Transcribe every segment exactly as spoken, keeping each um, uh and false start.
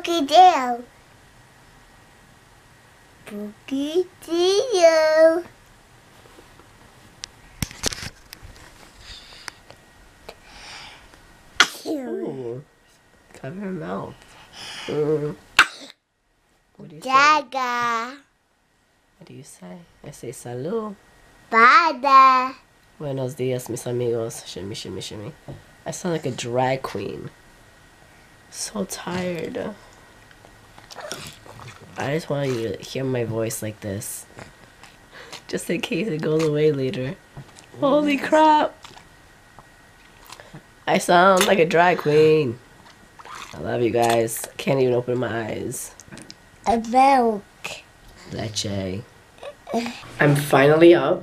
Boogie Dale. Boogie Dale. Ooh, cover her mouth. Uh, what do you Jaga. Say? What do you say? I say salud. Bada. Buenos dias, mis amigos. Shimmy, shimmy, shimmy. I sound like a drag queen. So tired. I just want you to hear my voice like this. Just in case it goes away later. Holy crap. I sound like a drag queen. I love you guys. Can't even open my eyes. A milk. Leche. I'm finally up.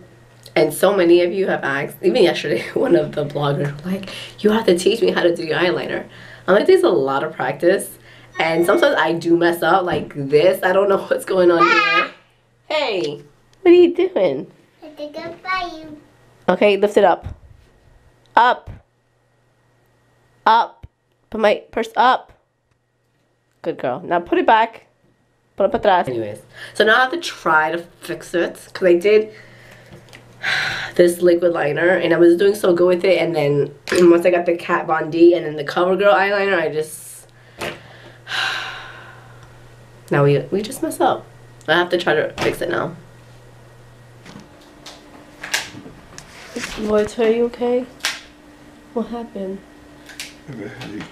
And so many of you have asked, even yesterday, one of the bloggers like, you have to teach me how to do your eyeliner. I'm like, there's a lot of practice. And sometimes I do mess up like this. I don't know what's going on here. Hey, what are you doing? I think I'll buy you. Okay, lift it up. Up. Up. Put my purse up. Good girl. Now put it back. Put it back. Anyways, so now I have to try to fix it. Because I did this liquid liner and I was doing so good with it, and then and once I got the Kat Von D and then the CoverGirl eyeliner, I just now we we just mess up. I have to try to fix it now. What, are you okay? What happened? I have a headache.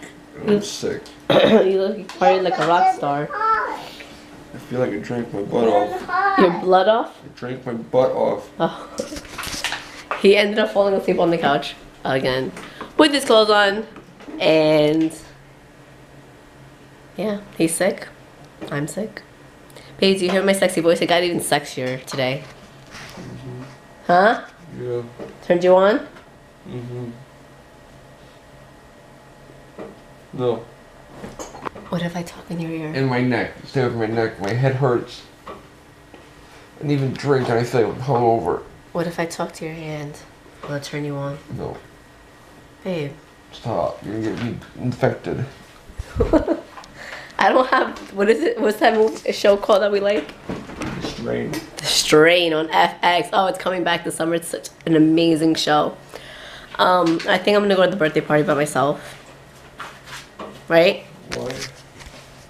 I'm sick. You look party like a rock star. I feel like I drank my butt off. Your blood off? I drank my butt off. Oh. He ended up falling asleep on the couch again with his clothes on. And yeah, he's sick. I'm sick. Paige, you hear my sexy voice? It got even sexier today. Mm-hmm. Huh? Yeah. Turned you on? Mm-hmm. No. What if I talk in your ear? In my neck. It's down in my neck. My head hurts. I didn't even drink and I feel hungover. What if I talk to your hand? Will it turn you on? No. Babe. Stop. You're gonna get me infected. I don't have... What is it? What's that move, a show called that we like? The Strain. The Strain on F X. Oh, it's coming back this summer. It's such an amazing show. Um, I think I'm gonna go to the birthday party by myself. Right? Why?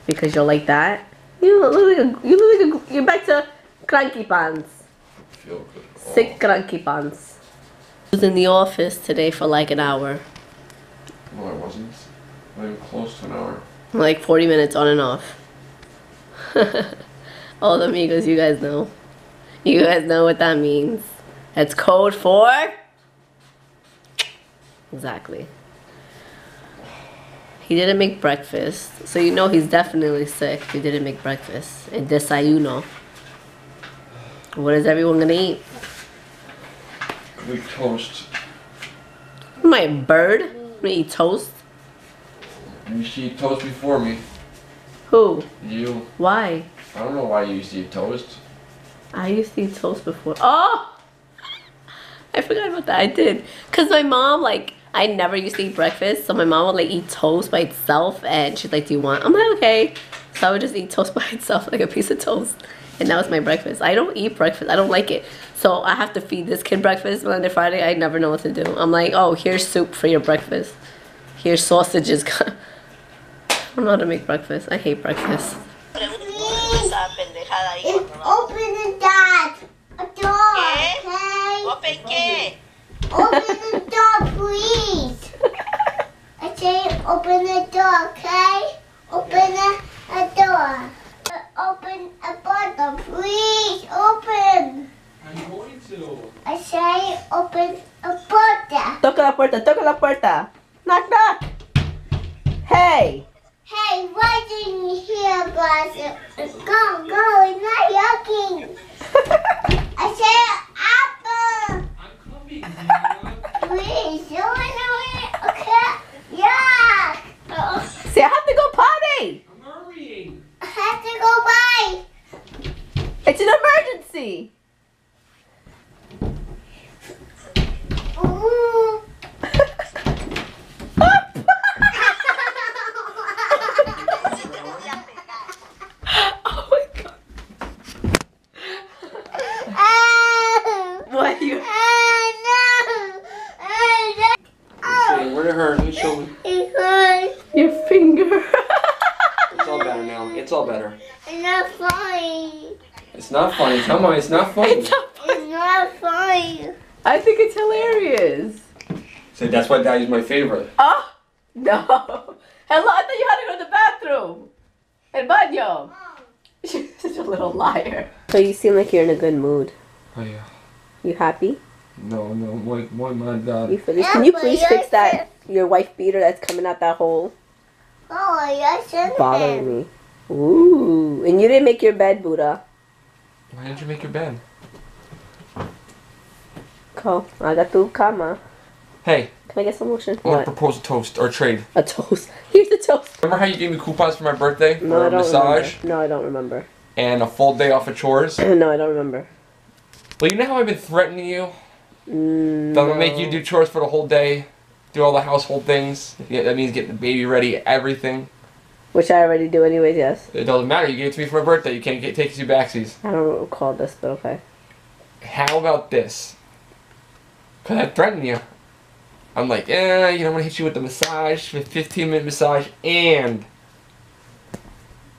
Because you're like that. You look like a, you look like a, you're back to cranky pants. Feel good. Sick cranky pants. I was in the office today for like an hour. No, I wasn't. Not even close to an hour. Like forty minutes on and off. All the amigos, you guys know. You guys know what that means. That's code for. Exactly. He didn't make breakfast, so you know he's definitely sick. He didn't make breakfast. And desayuno. What is everyone gonna eat? I'm gonna eat toast. My bird? I'm gonna eat toast. You used to eat toast before me. Who? You. Why? I don't know why you used to eat toast. I used to eat toast before. Oh! I forgot about that. I did. Because my mom, like, I never used to eat breakfast, so my mom would like eat toast by itself, and she's like, do you want? I'm like, okay. So I would just eat toast by itself, like a piece of toast, and that was my breakfast. I don't eat breakfast. I don't like it. So I have to feed this kid breakfast Monday, Friday. I never know what to do. I'm like, oh, here's soup for your breakfast. Here's sausages. I don't know how to make breakfast. I hate breakfast. Please. It's open that door, okay? Open it. Open the door, please. I say open the door, okay? Open the, the door. Open the bottle, please. Open. I'm going to. I say open the puerta. Toca la puerta, toca la puerta. Knock, knock. Hey. Hey, why didn't you hear us? Go, go, it's not yucking. I say apple. Please, you want to okay? Yeah. Uh, See, I have to go potty. I'm hurrying. I have to go by. It's an emergency. Ooh. wrong? It hurts. Your finger. It's all better now. It's all better. It's not funny. It's not funny. Come on, it's not funny. It's not funny. It's not funny. I think it's hilarious. So that's why Daddy's my favorite. Oh, no. Hello, I thought you had to go to the bathroom. El baño. She's such a little liar. So you seem like you're in a good mood. Oh, yeah. You happy? No, no, why, why my God. You yeah, Can you please fix that, your wife beater that's coming out that hole? Oh, yeah, shouldn't bothering me. Ooh, and you didn't make your bed, Buddha. Why didn't you make your bed? Go, I got to come. Hey. Can I get some lotion? I want to propose a toast, or trade. A toast? Here's the toast. Remember how you gave me coupons for my birthday? No, for I don't massage? Remember. No, I don't remember. And a full day off of chores? No, I don't remember. Well, you know how I've been threatening you? Mm, that I'm gonna make you do chores for the whole day, do all the household things. Yeah, that means getting the baby ready, everything. Which I already do anyways, yes. It doesn't matter, you gave it to me for my birthday, you can't get, take two backsies. I don't recall this, but okay. How about this? Because I threatened you. I'm like, eh, you know, I'm gonna hit you with the massage, with fifteen minute massage, and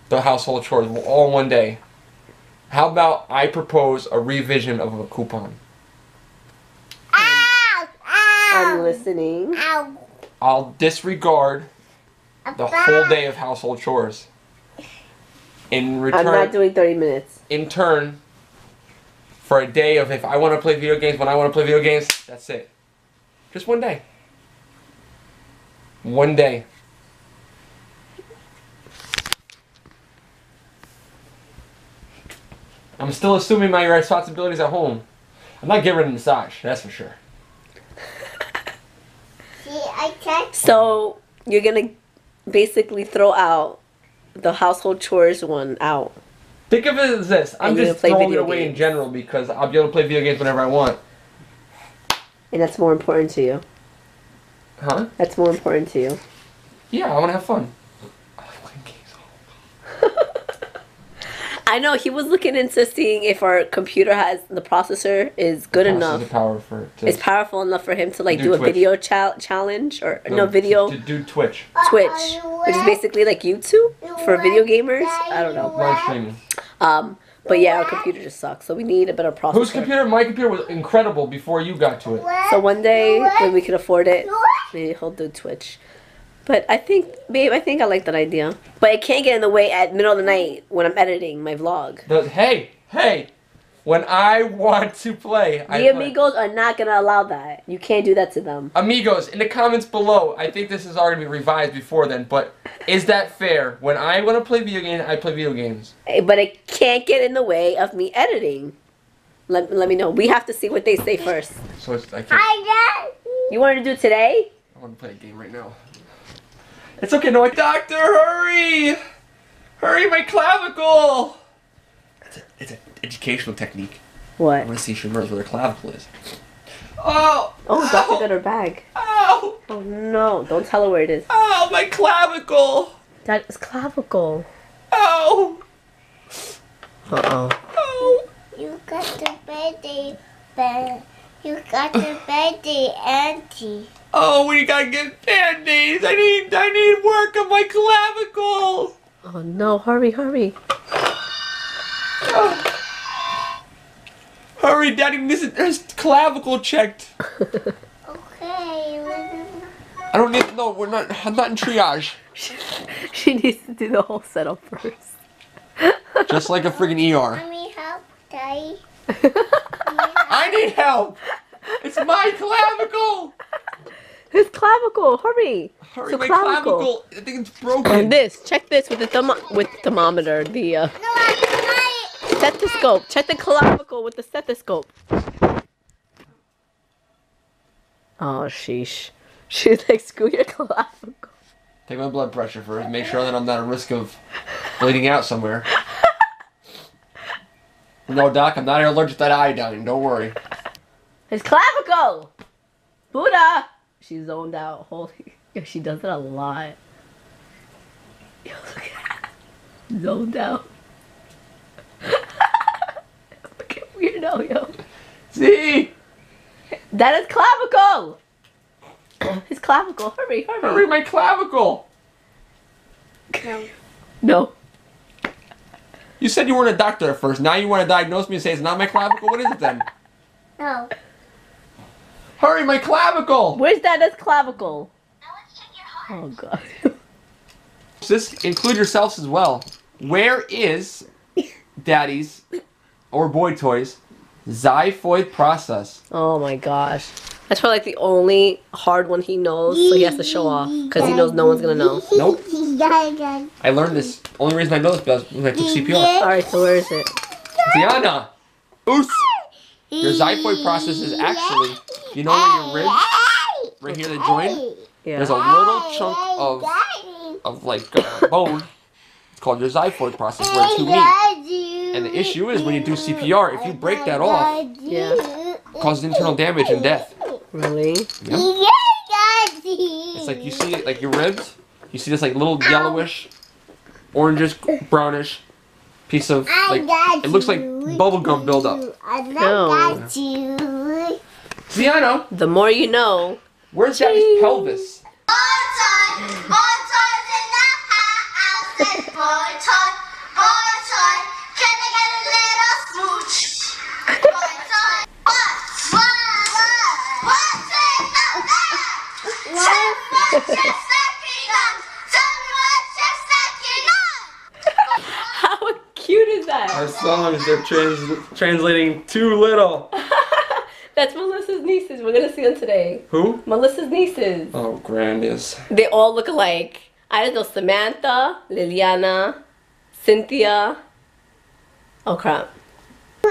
the household chores all in one day. How about I propose a revision of a coupon? I'm listening. Ow. I'll disregard the whole day of household chores. In return, I'm not doing thirty minutes. In turn, for a day of if I want to play video games, when I want to play video games, that's it. Just one day. One day. I'm still assuming my responsibilities at home. I'm not getting rid of the massage, that's for sure. So you're gonna basically throw out the household chores one out. Think of it as this: I'm just throwing it away in general because I'll be able to play video games whenever I want. And that's more important to you, huh? That's more important to you. Yeah, I want to have fun. I like playing games. I know he was looking into seeing if our computer has the processor is good processor enough. Power for to, it's powerful enough for him to like to do, do a Twitch. video cha challenge or no, no video. To do Twitch. Twitch, which is basically like YouTube for video gamers. I don't know. Live streaming. Um, but yeah, our computer just sucks, so we need a better processor. Whose computer? My computer was incredible before you got to it. So one day when we can afford it, maybe he'll do Twitch. But I think, babe, I think I like that idea. But it can't get in the way at middle of the night when I'm editing my vlog. Hey, hey, when I want to play, I The amigos play. are not going to allow that. You can't do that to them. Amigos, in the comments below, I think this is already revised before then, but is that fair? When I want to play video games, I play video games. But it can't get in the way of me editing. Let, let me know. We have to see what they say first. So it's, I can't. I you want to do today? I want to play a game right now. It's okay, no, doctor, hurry! Hurry, my clavicle! It's a, it's an educational technique. What? I want to see if she remembers where her clavicle is. Oh! Oh, doctor got her bag. Oh! Oh no, don't tell her where it is. Oh, my clavicle! That is clavicle. Oh! Uh-oh. Oh! You got the baby, but you got the baby, auntie. Oh, we gotta get band-aids. I need, I need work on my clavicles. Oh no! Hurry, hurry! Oh. Hurry, Daddy! This is his clavicle checked. Okay. I don't need. No, we're not. I'm not in triage. She needs to do the whole setup first. Just like a freaking E R. Let me help, Daddy. I need help. It's my clavicle. His clavicle, hurry! Hurry, so my clavicle. clavicle. I think it's broken. And this, check this with the thermo with thermometer, the uh, stethoscope. Check the clavicle with the stethoscope. Oh, sheesh. She's like, screw your clavicle. Take my blood pressure first. Make sure that I'm not at risk of bleeding out somewhere. No, Doc, I'm not allergic to that iodine. Don't worry. His clavicle! Buddha! She's zoned out. Holy, yo, she does that a lot. Yo, look at that. Zoned out. Look at weirdo, yo. See? That is clavicle! His clavicle. Hurry, hurry. Hurry, my clavicle. No. No. You said you weren't a doctor at first. Now you want to diagnose me and say it's not my clavicle? What is it then? No. Hurry, my clavicle! Where's Dada's clavicle? Now let's check your heart. Oh, God. This includes yourselves as well. Where is Daddy's or boy toys xiphoid process? Oh, my gosh. That's probably like the only hard one he knows, so he has to show off because he knows no one's gonna know. Nope. I learned this. Only reason I know this because I took C P R. All right, so where is it? Ziana, oos. Your xiphoid process is actually, you know, where your ribs, right here, they join. Yeah. There's a little chunk of of like uh, bone. It's called your xiphoid process, where two meet. And the issue is when you do C P R, if you break that off, yeah, it causes internal damage and death. Really? Yep. It's like you see, like your ribs, you see this like little yellowish, orangish, brownish piece of like, it looks like bubblegum buildup. No. Ziano. The more you know. Where's Daddy's pelvis? How cute is that? Our songs are trans translating too little. That's Melissa's nieces. We're gonna see them today. Who? Melissa's nieces. Oh, grandious. They all look alike. I don't know. Samantha, Liliana, Cynthia. Oh crap.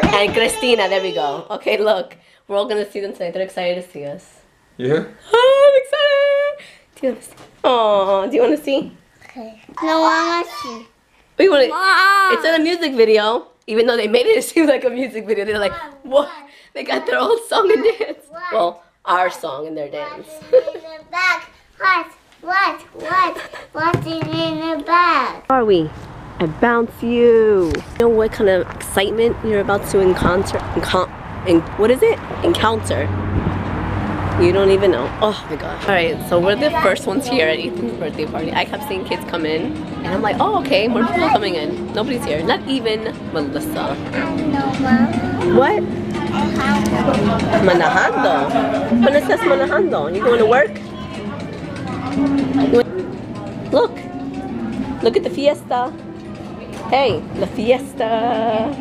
And Christina. There we go. Okay, look. We're all gonna see them tonight. They're excited to see us. Yeah. Oh, I'm excited. Do you want to see? Oh, do you want to see? Okay. No, I want to see. We want to. It's in a music video. Even though they made it, it seem like a music video. They're like, what? They got their own song and dance. Well, our song and their dance. What? What? What? What's in the bag? Where are we? I bounce you. You know what kind of excitement you're about to encounter? Encon en what is it? Encounter. You don't even know. Oh my gosh. Alright, so we're the first ones here at Ethan's birthday party. I kept seeing kids come in, and I'm like, oh, okay, more people coming in. Nobody's here. Not even Melissa. What? Manejando. Melissa's manejando. You going to work? Look. Look at the fiesta. Hey, la fiesta.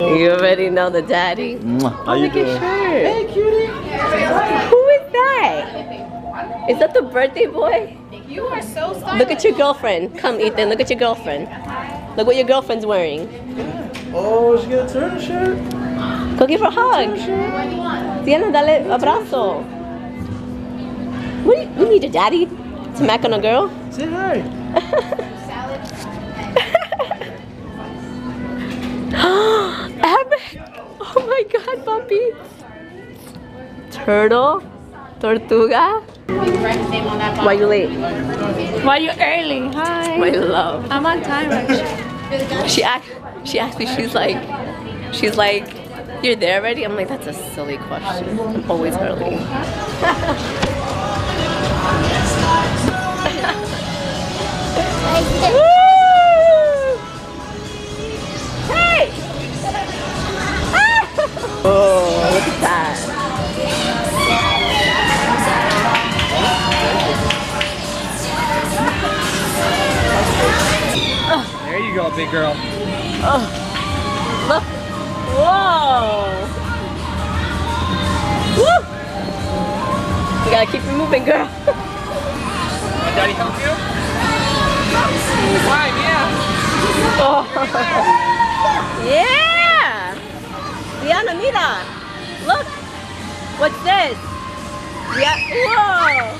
You already know the daddy. How oh, you doing? Shirt. Hey, cutie. Who is that? Is that the birthday boy? You are so stylish. Look at your girlfriend. Come, Ethan. Look at your girlfriend. Look what your girlfriend's wearing. Oh, she got a turtle shirt. Go give her a hug. Diana, dale abrazo. What do you, you need a daddy to mac on a girl? Say hi. Oh my God, puppy! Turtle, tortuga. Why you late? Why you early? Hi. My love. I'm on time actually. She asked. She asked me. She's like. She's like. You're there already? I'm like. That's a silly question. I'm always early. Oh, look at that. Oh. There you go, big girl. Oh. Look. Whoa. Woo. You gotta keep it moving, girl. Can Daddy help you? Fine, yeah. Oh. Yeah. Diana, mira! Look! What's this? Yeah. Whoa!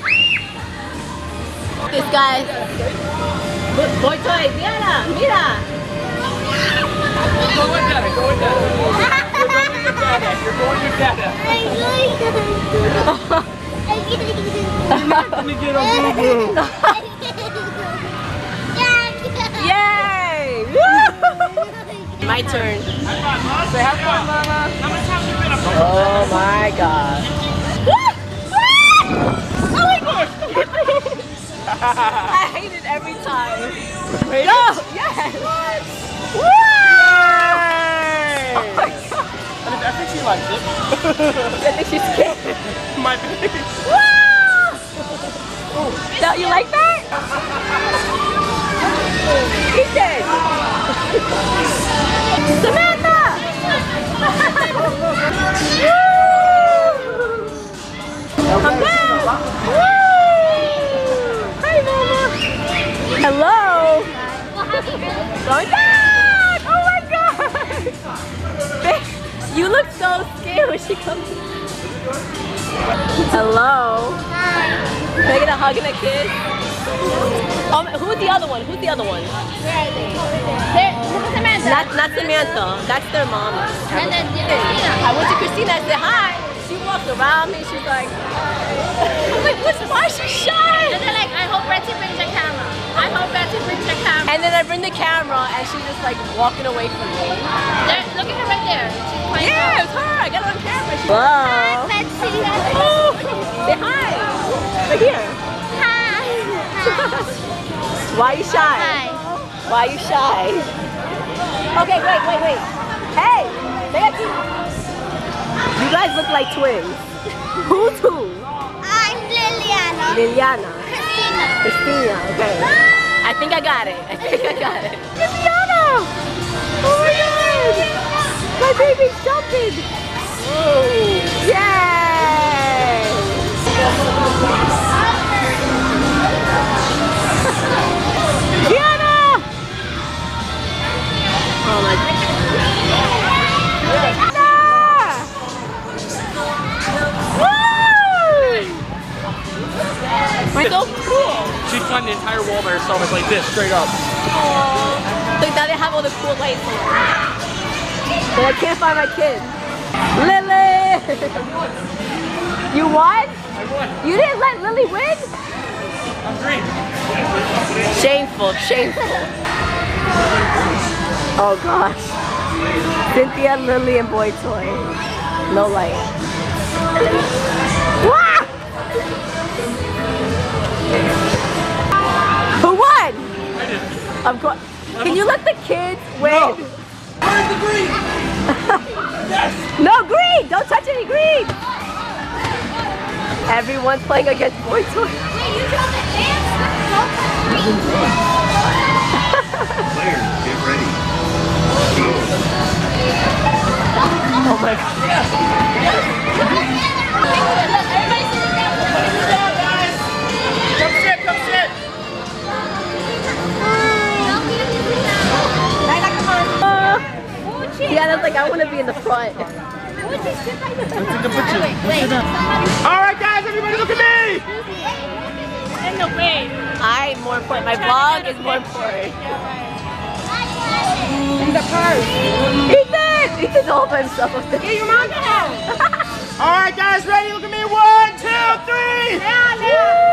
This guy. Boy toy, Diana, mira! Go with Dada, go with Dada. You're going with Dada, you're going with Dada. I'm not gonna get a boo boo. Yay! Woo! My turn. Say, have fun, Mama. Oh my God. I hate it every time. Wait, no! Yes! What? Woo! Yay! Oh my god. And if F X she likes it. I think she's scared. My baby. Woo! Don't you like that? Ethan! Samantha! Woo! I'm back! Woo! Hello! Well, happy birthday. Going back! Oh my god! You look so scared when she comes. Hello! Hi! Can I get a hug and a kiss? Um, who's the other one? Who's the other one? Where are they? They're, who's Samantha? Not, not Samantha. That's their mom. And then Christina. I went to Christina and said hi. She walked around me. She's like, I'm like, what's why is she shy? And they're like, I hope Betsy brings the camera. I hope Betsy brings the camera. And then I bring the camera, and she's just like walking away from me. There, look at her right there. She's yeah, it's her. I got her on camera. She's wow. Hi, Betsy. Oh, say hi. Right here. Hi. Hi. Why are you shy? Hi. Why are you shy? Okay, wait, wait, wait. Hey, they got you. You guys look like twins. Who's who? I'm Liliana. Liliana. Christina. Christina, okay. Ah! I think I got it. I think I got it. Liliana! Oh my god! My baby's jumping! Oh. Yay! Liliana! Oh my god. It's so cool. She climbed the entire wall by herself, like this, straight up. Aww. Like now they have all the cool lights on. But I can't find my kid. Lily! You won? I won. You didn't let Lily win? I'm green. Shameful, shameful. Oh gosh. Cynthia, Lily, and Boy Toy. No light. Wah! Who won? I did. Of course. Can you let the kids win? No. Where's the green? Yes. No green. Don't touch any green. Everyone's playing against Boy Toy. Wait, you dropped the dance? Don't touch green. Players, get ready. Oh my god. Yes. Yes. Yes. Come sit, come sit! Uh, yeah, that's like, I want to be in the front. Alright guys, everybody look at me! I'm more important. My vlog is more important. In the purse. Ethan! Ethan's all by himself. Get your mom out! Alright guys, ready? Look at me. One, two, three! Yeah, yeah.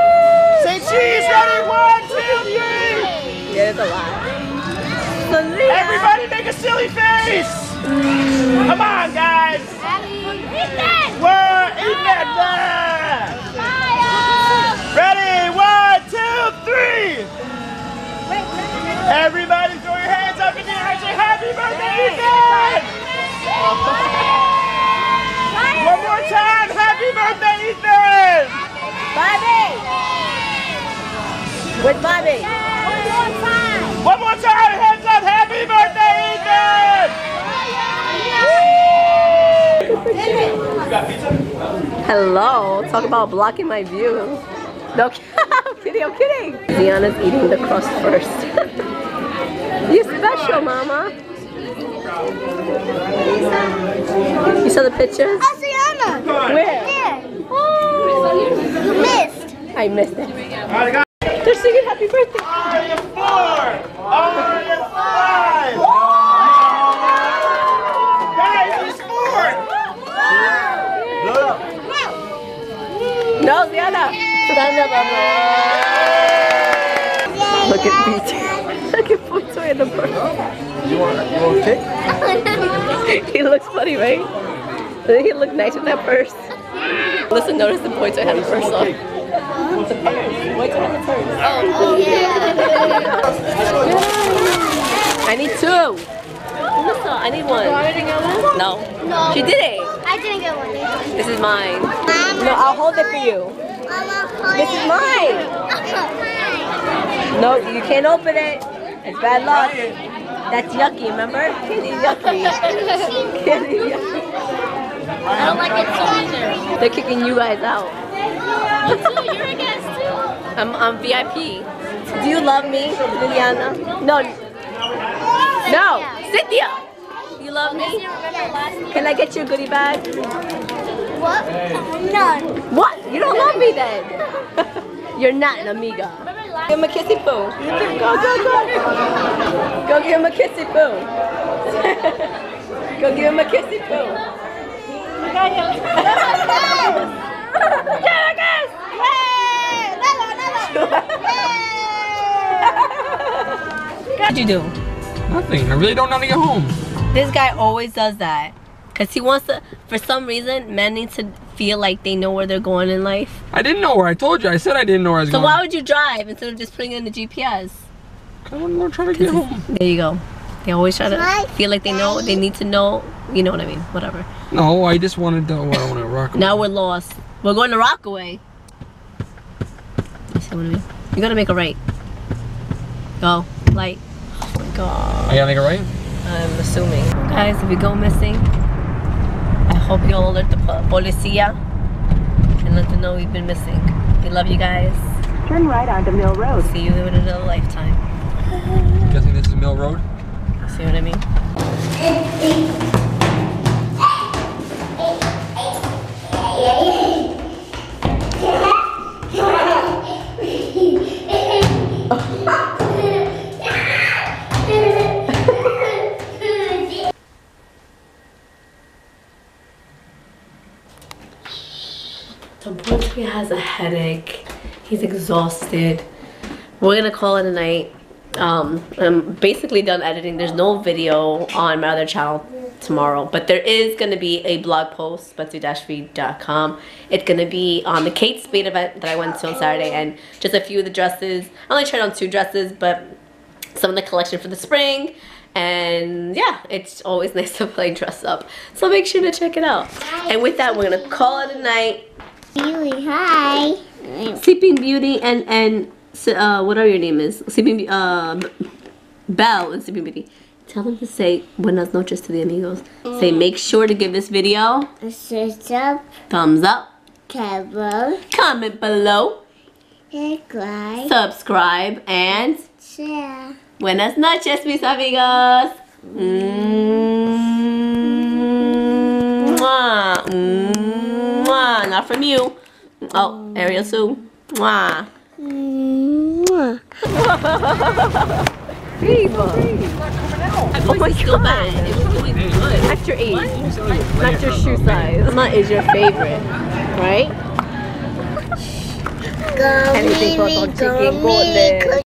Say cheese, ready? One, two, three! Yeah, it's a lot. Everybody make a silly face! Mm. Come on, guys! Ethan! We're Ethan! Ready? One, two, three! Everybody throw your hands up in the air and say happy birthday, Ethan! One more time, happy birthday, Ethan! Bobby! With Bobby. Yay. One more time. One more time. Hands up. Happy birthday, Ethan. Woo! You got pizza? Hello. Talk about blocking my view. No, I'm kidding. I'm kidding. Ziana's eating the crust first. You're special, Mama. You saw the picture? Oh, Ziana. Where? There. Oh. You missed. I missed it. They're singing happy birthday. Are you four? Are you five? Guys, it's four. No, Ziana. Look at B T. Look at Boy Toy in the birthday. You want a pick? He looks funny, right? I think he looked nice with that purse. Listen, notice the Boy Toy had a purse on. What's the purse? What's in the purse? Oh, oh yeah. I need two. Melissa, I need one. I didn't get one? No. No. She did it. I didn't get one. This is mine. Mom, no, I'll hold it for you. This is mine. No, you can't open it. It's bad luck. That's yucky, remember? Kitty yucky. Kitty yucky. I don't like it so either. They're kicking you guys out. No, you're a guest too. I'm I'm V I P. Do you love me, Liliana? No. No, Cynthia. You love me? Can I get you a goodie bag? What? None. What? You don't love me then. You're not an amiga. Give him a kissy poo. Go, go, go. Go give him a kissy poo. Go give him a kissy poo. What'd you do? Nothing. I really don't know how to get home. This guy always does that. Cause he wants to, for some reason, men need to feel like they know where they're going in life. I didn't know where. I told you. I said I didn't know where I was going. So why would you drive instead of just putting it in the G P S? Cause I want to try to get home. There you go. They always try to feel like they know, they need to know. You know what I mean? Whatever. No, I just wanted to. Oh, I want to Rockaway. Now we're lost. We're going to Rockaway. You see what I mean? You gotta make a right. Go light. Oh my god. I gotta make a right. I'm assuming. Guys, if we go missing, I hope you all alert the policia and let them know we've been missing. We love you guys. Turn right onto Mill Road. See you in another lifetime. I'm guessing this is Mill Road. See what I mean? So Betsy has a headache. He's exhausted. We're gonna call it a night. Um, I'm basically done editing. There's no video on my other channel tomorrow, but there is gonna be a blog post, Betsy V dot com. It's gonna be on the Kate Spade event that I went to on Saturday, and just a few of the dresses. I only tried on two dresses, but some of the collection for the spring. And yeah, it's always nice to play dress up. So make sure to check it out. And with that, we're gonna call it a night. Beauty, hi. Sleeping Beauty and and. So, uh, what are your name is? Sleeping uh, Belle and Sleeping Beauty. Tell them to say buenas noches to the amigos. Mm. Say make sure to give this video a thumbs up, thumbs up, Cabo. Comment below, subscribe, subscribe and share. Buenas noches, mis amigos. Mm. Mwah. Mwah. Not from you. Oh, Ariel Sue. Mwah. Mwah. People. Oh my god. Bad. It was really good. Not your age. Not your shoe size. What is your favorite? Right? Anything for chicken, golden.